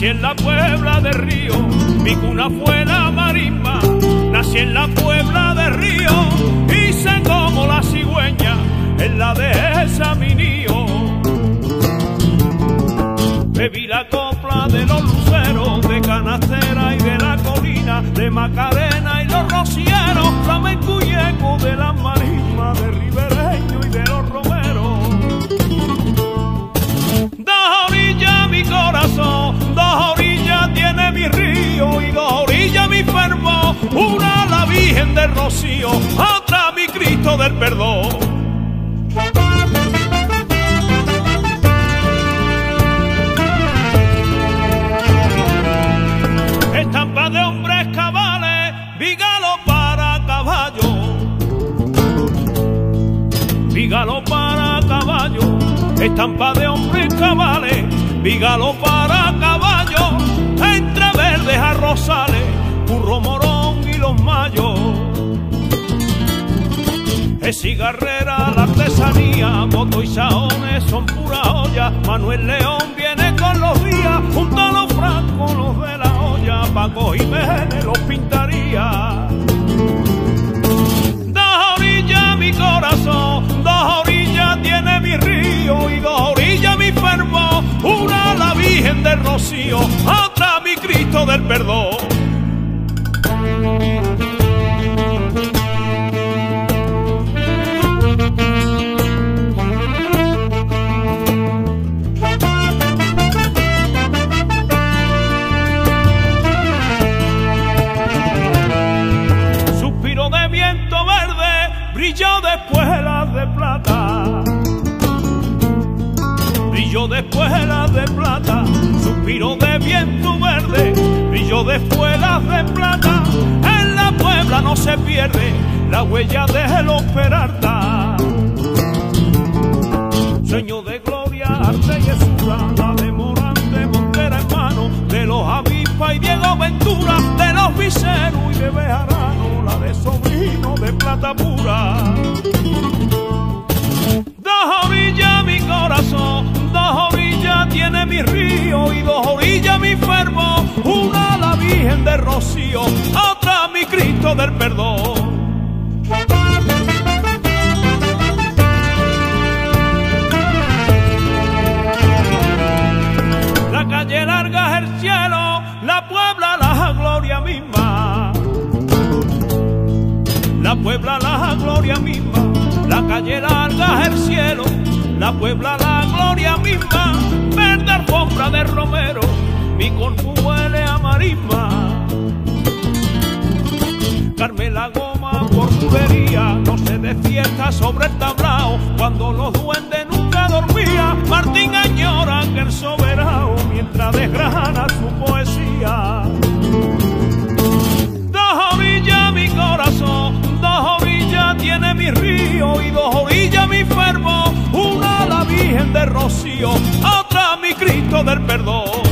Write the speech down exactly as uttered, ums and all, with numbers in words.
Nací en la Puebla del Río, mi cuna fue la marimba. Nací en la Puebla del Río y sé como la cigüeña en la dehesa mi niño. Bebí la copla de los luceros, de Canastera y de la colina, de Macarena y los rocieros, flamenco y eco de las marismas, de ribereño y de los romeros. Dos orillas mi corazón, dos orillas tiene mi río y dos orillas mi fervor, una la Virgen del Rocío, otra mi Cristo del Perdón. Estampa de hombres cabales, vígalo para caballo, vígalo para caballo. Estampa de hombres cabales, vígalo para caballo. Entre verdes arrozales, curro morón y los mayos. Es cigarrera la artesanía, boto y saones son pura olla. Manuel León viene con los días, junto a los francos, los de la olla. Paco Jiménez los pintaría. Dos orillas mi corazón, dos orillas tiene mi río y dos orillas mi fervor. Una la Virgen del Rocío, otra mi Cristo del Perdón. Brilló de Puebla de Plata, brilló de Puebla de Plata, suspiro de viento verde, brilló de Puebla de Plata, en la Puebla no se pierde la huella de los Peralta. Sueño de gloria, arte y hechura, de Morante, Montera en mano, de los avispas y Diego Ventura, de los viseros y de Bejarano, de Sobrino de Plata pura. Dos orillas mi corazón, dos orillas tiene mi río y dos orillas mi fervor, una la Virgen del Rocío, otra mi Cristo del Perdón. La calle larga es el cielo, la Puebla la gloria misma, la Puebla la gloria misma, la calle larga es el cielo, la Puebla la gloria misma, verde alfombra de romero, mi cuerpo huele a marisma. Carmela goma por tubería, no se de fiesta sobre el tablao, cuando los duendes nunca dormían, Martín añora que el soberano, mientras desgrana su poesía. Dos orillas mi corazón, dos orillas tiene mi río y dos orillas mi fervor, una la Virgen del Rocío, otra mi Cristo del Perdón.